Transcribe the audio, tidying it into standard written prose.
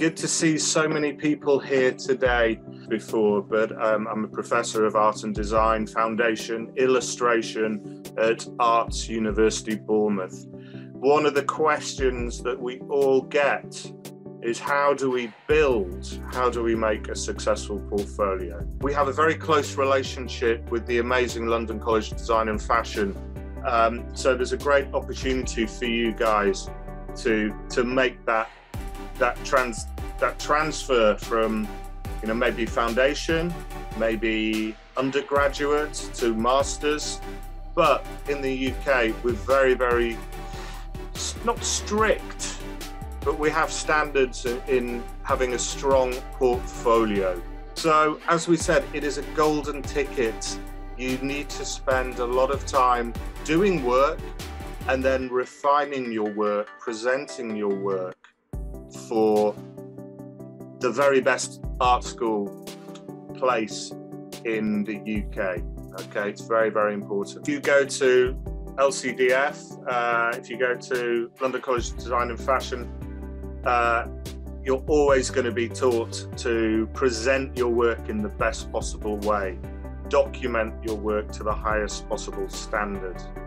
Good to see so many people here today before, but I'm a professor of art and design, foundation, illustration at Arts University, Bournemouth. One of the questions that we all get is how do we build, how do we make a successful portfolio? We have a very close relationship with the amazing London College of Design and Fashion. So there's a great opportunity for you guys to make that transfer from, you know, maybe foundation, maybe undergraduate to masters. But in the UK, we're very, very, not strict, but we have standards in having a strong portfolio. So as we said, it is a golden ticket. You need to spend a lot of time doing work and then refining your work, presenting your work for the very best art school place in the UK. Okay, it's very, very important. If you go to LCDF, if you go to London College of Design and Fashion, you're always going to be taught to present your work in the best possible way, document your work to the highest possible standard.